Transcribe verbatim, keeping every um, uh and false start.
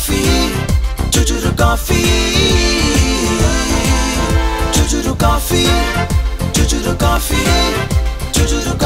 coffee, Jujuru coffee, Jujuru coffee, Jujuru coffee, Jujuru